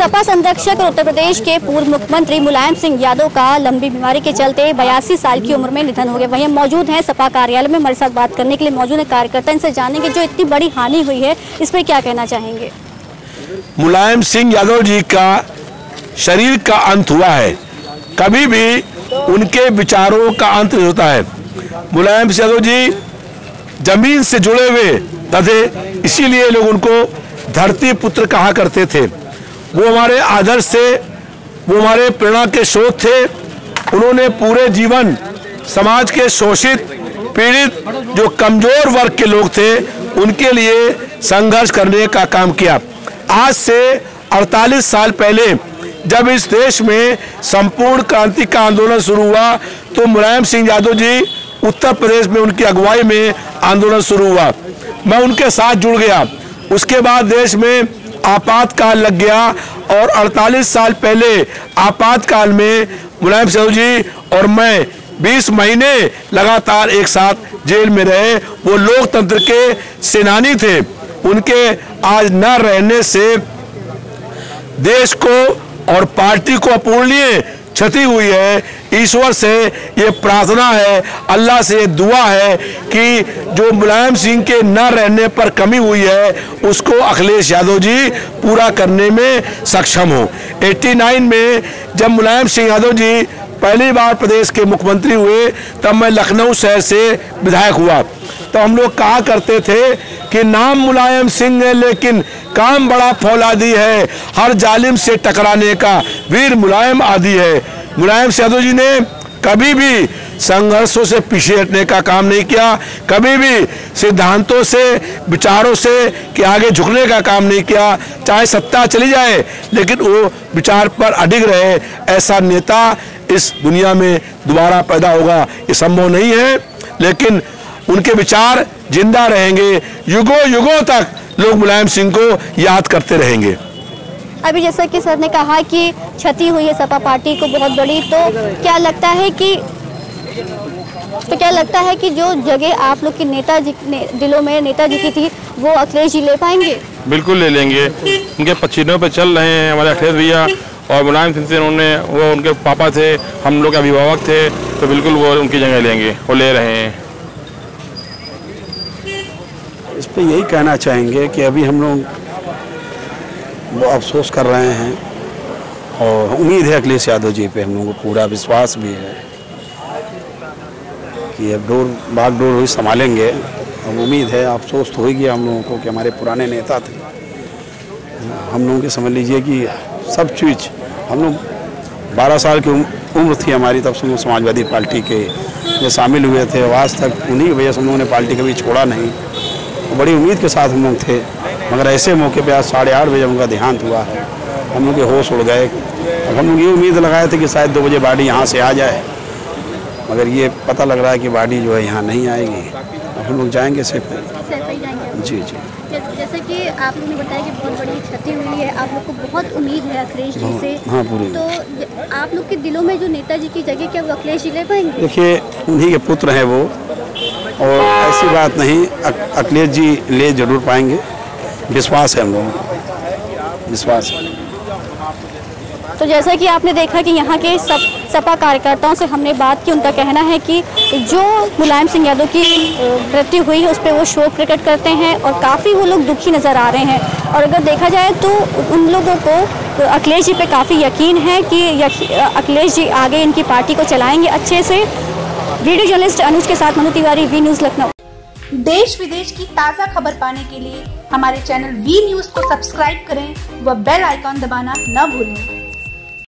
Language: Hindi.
सपा संरक्षक और उत्तर प्रदेश के पूर्व मुख्यमंत्री मुलायम सिंह यादव का लंबी बीमारी के चलते 82 साल की उम्र में निधन हो गया। वहीं मौजूद हैं सपा कार्यालय में, हमारे साथ बात करने के लिए मौजूद है कार्यकर्ता। इनसे जानेंगे जो इतनी बड़ी हानि हुई है इस पर क्या कहना चाहेंगे। मुलायम सिंह यादव जी का शरीर का अंत हुआ है, कभी भी उनके विचारों का अंत होता है। मुलायम सिंह यादव जी जमीन से जुड़े हुए तथे, इसीलिए लोग उनको धरती पुत्र कहा करते थे। वो हमारे आदर्श थे, वो हमारे प्रेरणा के स्रोत थे। उन्होंने पूरे जीवन समाज के शोषित, पीड़ित, जो कमजोर वर्ग के लोग थे उनके लिए संघर्ष करने का काम किया। आज से 48 साल पहले जब इस देश में संपूर्ण क्रांति का आंदोलन शुरू हुआ तो मुलायम सिंह यादव जी उत्तर प्रदेश में उनकी अगुवाई में आंदोलन शुरू हुआ। मैं उनके साथ जुड़ गया। उसके बाद देश में आपातकाल लग गया और 48 साल पहले आपातकाल में मुलायम सिंह जी और मैं 20 महीने लगातार एक साथ जेल में रहे। वो लोकतंत्र के सेनानी थे। उनके आज न रहने से देश को और पार्टी को अपूर्णीय क्षति हुई है। ईश्वर से ये प्रार्थना है, अल्लाह से दुआ है कि जो मुलायम सिंह के न रहने पर कमी हुई है उसको अखिलेश यादव जी पूरा करने में सक्षम हो। 89 में जब मुलायम सिंह यादव जी पहली बार प्रदेश के मुख्यमंत्री हुए तब मैं लखनऊ शहर से विधायक हुआ। तो हम लोग कहा करते थे कि नाम मुलायम सिंह है लेकिन काम बड़ा फौलादी है, हर जालिम से टकराने का वीर मुलायम आदि है। मुलायम सिंह यादव जी ने कभी भी संघर्षों से पीछे हटने का काम नहीं किया, कभी भी सिद्धांतों से, विचारों से कि आगे झुकने का काम नहीं किया। चाहे सत्ता चली जाए लेकिन वो विचार पर अडिग रहे। ऐसा नेता इस दुनिया में दोबारा पैदा होगा ये संभव नहीं है, लेकिन उनके विचार जिंदा रहेंगे। युगों युगों तक लोग मुलायम सिंह को याद करते रहेंगे। अभी जैसा कि सर ने कहा कि क्षति हुई है सपा पार्टी को बहुत बड़ी, तो क्या लगता है कि जो जगह आप लोग के नेताजी दिलों में नेताजी की थी वो अखिलेश जी ले पाएंगे? बिल्कुल ले लेंगे। उनके पसीनों पे चल रहे हैं हमारे अखिलेश भैया, और मुलायम सिंह से उन्होंने, वो उनके पापा थे, हम लोग के अभिभावक थे, तो बिल्कुल वो उनकी जगह लेंगे और ले रहे हैं। इस पे यही कहना चाहेंगे कि अभी हम लोग वो अफसोस कर रहे हैं और उम्मीद है अखिलेश यादव जी पे, हम लोगों को पूरा विश्वास भी है कि अब बागडोर वही संभालेंगे। हम उम्मीद है, अफसोस तो हो गया हम लोगों को कि हमारे पुराने नेता थे। हम लोगों के समझ लीजिए कि सब चीज़, हम लोग 12 साल की उम्र थी हमारी तब से समाजवादी पार्टी के में शामिल हुए थे। आज तक उन्हीं की वजह से हम लोगों ने पार्टी कभी छोड़ा नहीं, बड़ी उम्मीद के साथ हम लोग थे। मगर ऐसे मौके पे आज 8:30 बजे उनका देहांत हुआ है। हम लोग के होश उड़ गए। अब हम लोग ये उम्मीद लगाए थे कि शायद 2 बजे बाड़ी यहाँ से आ जाए, मगर ये पता लग रहा है कि बाड़ी जो है यहाँ नहीं आएगी। अब हम लोग जाएंगे सेफ। जी। जैसे कि आप लोगों ने बताया कि बहुत बड़ी क्षति हुई है, आप लोग को बहुत उम्मीद है अखिलेश जी से। हाँ, पूरी। तो आप लोग के दिलों में जो नेताजी की जगह, क्या वो अखिलेश जी ले पाएंगे? देखिए, उन्हीं के पुत्र हैं वो, और ऐसी बात नहीं, अखिलेश जी ले जरूर पाएंगे। विश्वास है हम लोगों को, विश्वास है। तो जैसा कि आपने देखा कि यहाँ के सपा कार्यकर्ताओं से हमने बात की, उनका कहना है कि जो मुलायम सिंह यादव की मृत्यु हुई है उस पर वो शोक प्रकट करते हैं और काफ़ी वो लोग दुखी नज़र आ रहे हैं। और अगर देखा जाए तो उन लोगों को अखिलेश जी पे काफ़ी यकीन है कि अखिलेश जी आगे इनकी पार्टी को चलाएंगे अच्छे से। वीडियो जर्नलिस्ट अनुज के साथ मनो तिवारी, वी न्यूज लखनऊ। देश विदेश की ताज़ा खबर पाने के लिए हमारे चैनल वी न्यूज को सब्सक्राइब करें व बेल आइकॉन दबाना न भूलें।